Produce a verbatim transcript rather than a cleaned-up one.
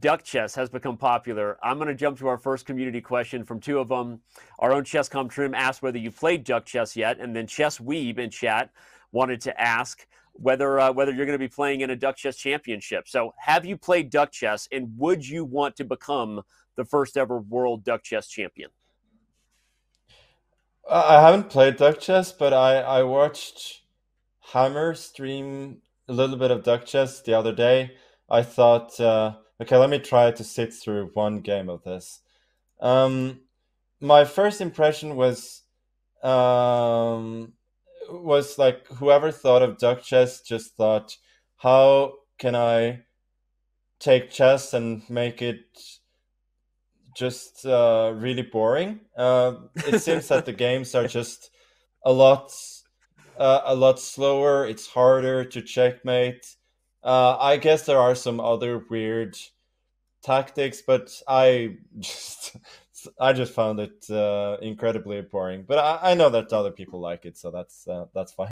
Duck Chess has become popular. I'm going to jump to our first community question from two of them. Our own Chesscom Trim asked whether you played Duck Chess yet, and then Chess Weave in chat wanted to ask whether uh, whether you're going to be playing in a Duck Chess Championship. So have you played Duck Chess, and would you want to become the first ever world Duck Chess champion? I haven't played Duck Chess, but I, I watched Hammer stream a little bit of Duck Chess the other day. I thought, uh, okay, let me try to sit through one game of this. Um, my first impression was, um, was like, whoever thought of Duck Chess just thought, how can I take chess and make it just uh, really boring? Uh, it seems that the games are just a lot, uh, a lot slower. It's harder to checkmate. Uh, I guess there are some other weird tactics, but I just, I just found it uh, incredibly boring. But I, I know that other people like it, so that's uh, that's fine.